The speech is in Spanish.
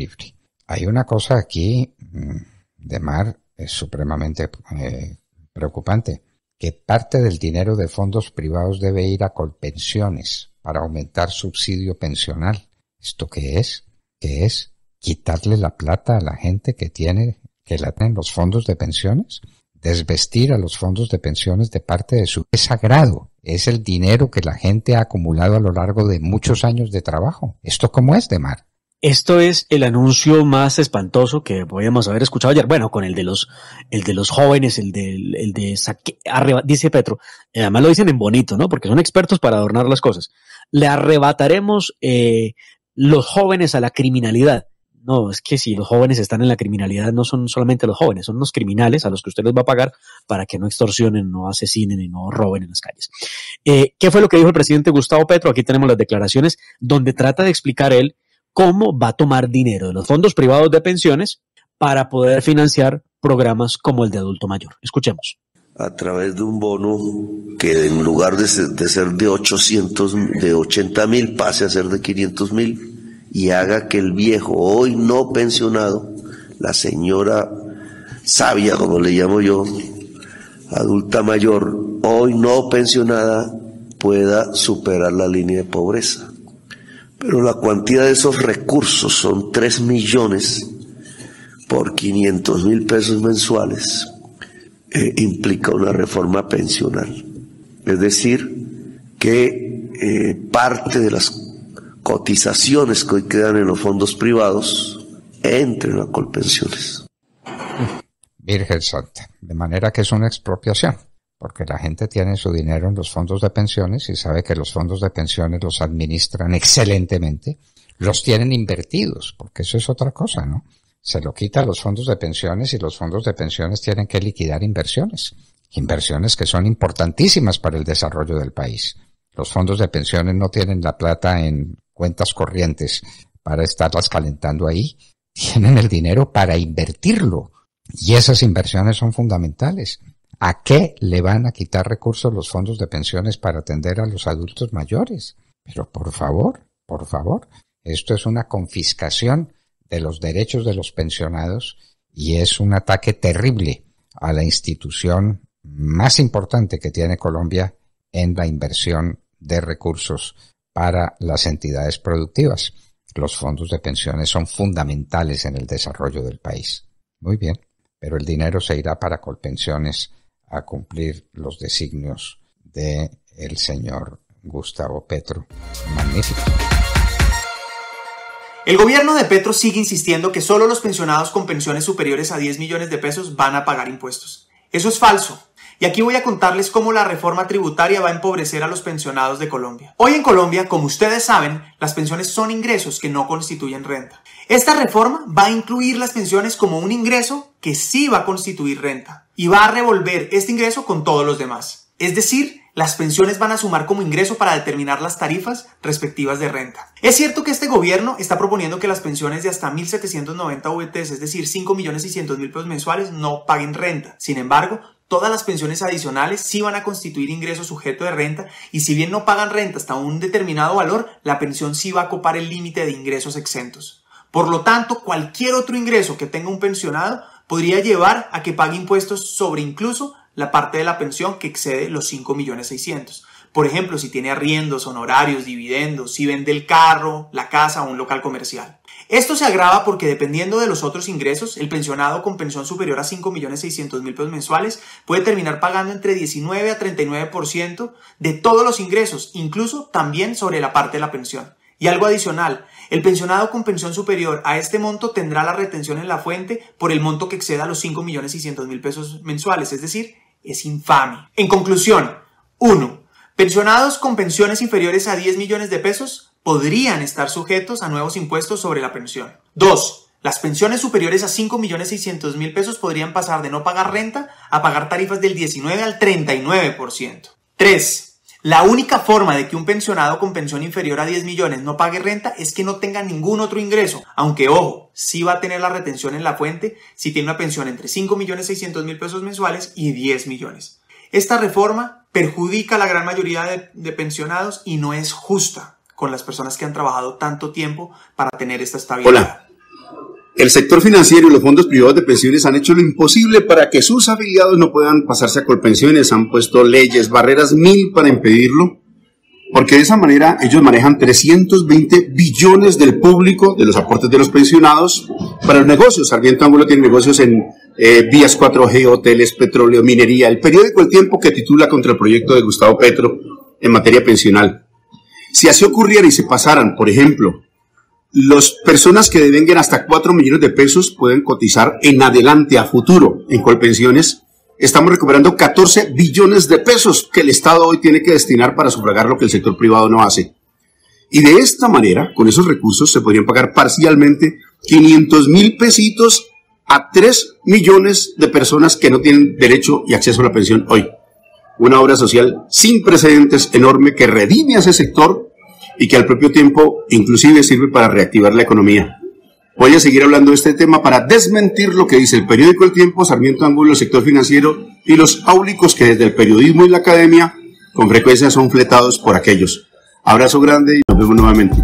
libre. Hay una cosa aquí de Mar es supremamente preocupante, que parte del dinero de fondos privados debe ir a Colpensiones para aumentar subsidio pensional. ¿Esto qué es? ¿Qué es? ¿Quitarle la plata a la gente que la tienen los fondos de pensiones? Desvestir a los fondos de pensiones de parte de su... Es sagrado, es el dinero que la gente ha acumulado a lo largo de muchos años de trabajo. ¿Esto cómo es, de Mar? Esto es el anuncio más espantoso que podíamos haber escuchado ayer. Bueno, con el de los jóvenes, dice Petro, además lo dicen en bonito, ¿no? Porque son expertos para adornar las cosas. Le arrebataremos los jóvenes a la criminalidad. No, es que si los jóvenes están en la criminalidad, no son solamente los jóvenes, son los criminales a los que usted les va a pagar para que no extorsionen, no asesinen y no roben en las calles. ¿Qué fue lo que dijo el presidente Gustavo Petro? Aquí tenemos las declaraciones donde trata de explicar él cómo va a tomar dinero de los fondos privados de pensiones para poder financiar programas como el de adulto mayor. Escuchemos. A través de un bono que en lugar de ser de 80 mil pase a ser de 500 mil. Y haga que el viejo, hoy no pensionado, la señora sabia, como le llamo yo, adulta mayor, hoy no pensionada, pueda superar la línea de pobreza. Pero la cuantía de esos recursos son 3 millones por 500 mil pesos mensuales, implica una reforma pensional. Es decir, que parte de las cotizaciones que hoy quedan en los fondos privados entren a Colpensiones. Virgen Santa, de manera que es una expropiación, porque la gente tiene su dinero en los fondos de pensiones y sabe que los fondos de pensiones los administran excelentemente, los tienen invertidos, porque eso es otra cosa, ¿no? Se lo quita a los fondos de pensiones y los fondos de pensiones tienen que liquidar inversiones que son importantísimas para el desarrollo del país. Los fondos de pensiones no tienen la plata en cuentas corrientes para estarlas calentando ahí, tienen el dinero para invertirlo y esas inversiones son fundamentales. ¿A qué le van a quitar recursos los fondos de pensiones para atender a los adultos mayores? Pero por favor, esto es una confiscación de los derechos de los pensionados y es un ataque terrible a la institución más importante que tiene Colombia en la inversión de recursos para las entidades productivas. Los fondos de pensiones son fundamentales en el desarrollo del país. Muy bien, pero el dinero se irá para Colpensiones a cumplir los designios del señor Gustavo Petro. Magnífico. El gobierno de Petro sigue insistiendo que solo los pensionados con pensiones superiores a 10 millones de pesos van a pagar impuestos. Eso es falso. Y aquí voy a contarles cómo la reforma tributaria va a empobrecer a los pensionados de Colombia. Hoy en Colombia, como ustedes saben, las pensiones son ingresos que no constituyen renta. Esta reforma va a incluir las pensiones como un ingreso que sí va a constituir renta y va a revolver este ingreso con todos los demás. Es decir, las pensiones van a sumar como ingreso para determinar las tarifas respectivas de renta. Es cierto que este gobierno está proponiendo que las pensiones de hasta 1.790 VTs, es decir, 5.600.000 pesos mensuales, no paguen renta. Sin embargo, todas las pensiones adicionales sí van a constituir ingreso sujeto de renta y si bien no pagan renta hasta un determinado valor, la pensión sí va a copar el límite de ingresos exentos. Por lo tanto, cualquier otro ingreso que tenga un pensionado podría llevar a que pague impuestos sobre incluso la parte de la pensión que excede los 5.600.000. Por ejemplo, si tiene arriendos, honorarios, dividendos, si vende el carro, la casa o un local comercial. Esto se agrava porque dependiendo de los otros ingresos, el pensionado con pensión superior a 5.600.000 pesos mensuales puede terminar pagando entre 19 a 39% de todos los ingresos, incluso también sobre la parte de la pensión. Y algo adicional, el pensionado con pensión superior a este monto tendrá la retención en la fuente por el monto que exceda los 5.600.000 pesos mensuales, es decir, es infame. En conclusión, 1. Pensionados con pensiones inferiores a 10 millones de pesos podrían estar sujetos a nuevos impuestos sobre la pensión. 2. Las pensiones superiores a 5.600.000 pesos podrían pasar de no pagar renta a pagar tarifas del 19 al 39%. 3. La única forma de que un pensionado con pensión inferior a 10 millones no pague renta es que no tenga ningún otro ingreso, aunque ojo, sí va a tener la retención en la fuente si tiene una pensión entre 5.600.000 pesos mensuales y 10 millones. Esta reforma perjudica a la gran mayoría de pensionados y no es justa con las personas que han trabajado tanto tiempo para tener esta estabilidad. Hola, El sector financiero y los fondos privados de pensiones han hecho lo imposible para que sus afiliados no puedan pasarse a Colpensiones, han puesto leyes, barreras mil para impedirlo, porque de esa manera ellos manejan 320 billones del público, de los aportes de los pensionados, para los negocios. Sarmiento Angulo tiene negocios en vías 4G, hoteles, petróleo, minería. El periódico El Tiempo, que titula contra el proyecto de Gustavo Petro en materia pensional. Si así ocurriera y se pasaran, por ejemplo, las personas que devengan hasta 4 millones de pesos pueden cotizar en adelante, a futuro, en Colpensiones. Estamos recuperando 14 billones de pesos que el Estado hoy tiene que destinar para sufragar lo que el sector privado no hace. Y de esta manera, con esos recursos, se podrían pagar parcialmente 500.000 pesitos a 3 millones de personas que no tienen derecho y acceso a la pensión hoy. Una obra social sin precedentes, enorme, que redime a ese sector y que al propio tiempo inclusive sirve para reactivar la economía. Voy a seguir hablando de este tema para desmentir lo que dice el periódico El Tiempo, Sarmiento Angulo, el sector financiero y los áulicos que desde el periodismo y la academia con frecuencia son fletados por aquellos. Abrazo grande y nos vemos nuevamente.